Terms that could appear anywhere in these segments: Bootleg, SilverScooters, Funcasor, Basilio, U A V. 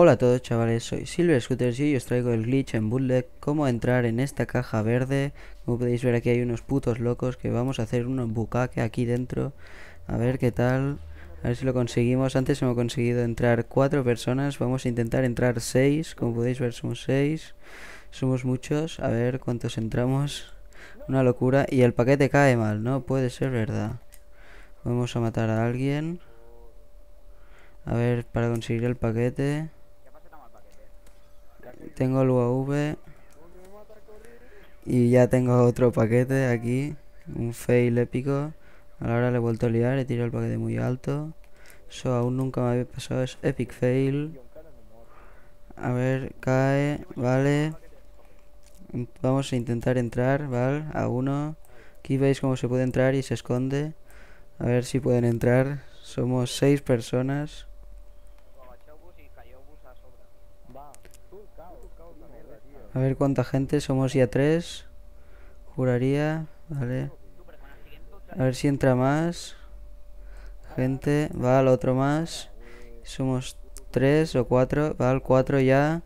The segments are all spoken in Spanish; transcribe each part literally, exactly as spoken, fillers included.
Hola a todos chavales, soy SilverScooters y hoy os traigo el glitch en bootleg, cómo entrar en esta caja verde. Como podéis ver, aquí hay unos putos locos que vamos a hacer unos bucaque aquí dentro. A ver qué tal, a ver si lo conseguimos. Antes hemos conseguido entrar cuatro personas, vamos a intentar entrar seis. Como podéis ver, somos seis, somos muchos. A ver cuántos entramos, una locura. Y el paquete cae mal, no puede ser verdad. Vamos a matar a alguien, a ver, para conseguir el paquete. Tengo el U A V y ya tengo otro paquete aquí, un fail épico. Ahora le he vuelto a liar, he tirado el paquete muy alto. Eso aún nunca me había pasado, es epic fail. A ver, cae, vale. Vamos a intentar entrar, vale, a uno. Aquí veis cómo se puede entrar y se esconde. A ver si pueden entrar, somos seis personas. A ver cuánta gente, somos ya tres, juraría, vale. A ver si entra más gente, va al otro más. Somos tres o cuatro, va al cuatro ya.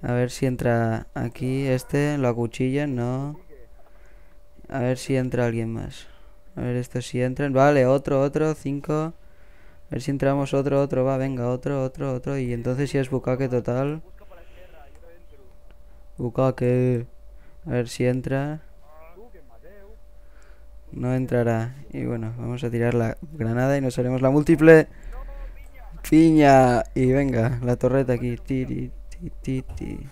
A ver si entra aquí, este, lo acuchillan, no. A ver si entra alguien más. A ver estos si entran, vale, otro, otro, cinco. A ver si entramos otro, otro, va, venga, otro, otro, otro. Y entonces ya es bucaque total. Bucaque. A ver si entra. No entrará. Y bueno, vamos a tirar la granada y nos haremos la múltiple piña. Y venga, la torreta aquí. Ti, ti, ti, ti.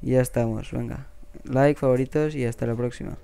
Y ya estamos. Venga, like, favoritos y hasta la próxima.